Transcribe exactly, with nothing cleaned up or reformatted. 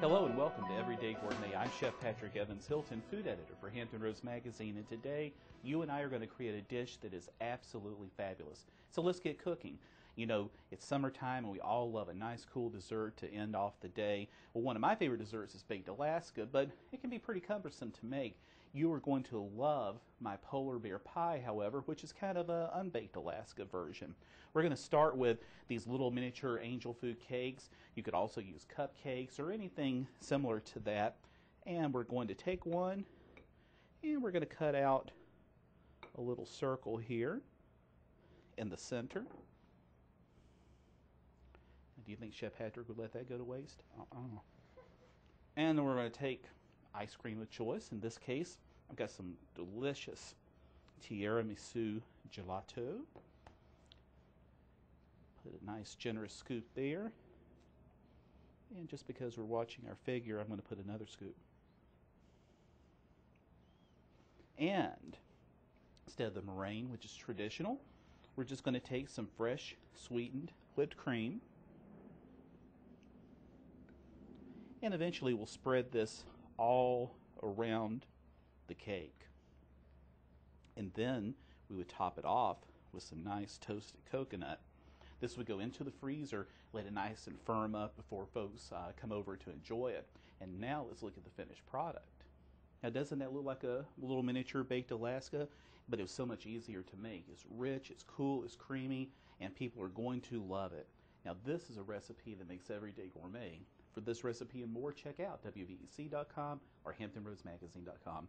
Hello and welcome to Everyday Gourmet. I'm Chef Patrick Evans, Hilton food editor for Hampton Roads Magazine, and today you and I are going to create a dish that is absolutely fabulous. So let's get cooking. You know, it's summertime and we all love a nice cool dessert to end off the day. Well, one of my favorite desserts is Baked Alaska, but it can be pretty cumbersome to make. You are going to love my polar bear pie, however, which is kind of an unbaked Alaska version. We're going to start with these little miniature angel food cakes. You could also use cupcakes or anything similar to that, and we're going to take one and we're going to cut out a little circle here in the center. Do you think Chef Patrick would let that go to waste? Uh-uh. And then we're going to take ice cream of choice. In this case, I've got some delicious tiramisu gelato. Put a nice generous scoop there. And just because we're watching our figure, I'm going to put another scoop. And instead of the meringue, which is traditional, we're just going to take some fresh sweetened whipped cream. And eventually we'll spread this all around the cake. And then we would top it off with some nice toasted coconut. This would go into the freezer, let it nice and firm up before folks uh, come over to enjoy it. And now let's look at the finished product. Now, doesn't that look like a little miniature Baked Alaska? But it was so much easier to make. It's rich, it's cool, it's creamy, and people are going to love it. Now, this is a recipe that makes Everyday Gourmet. For this recipe and more, check out w v e c dot com or hampton roads magazine dot com.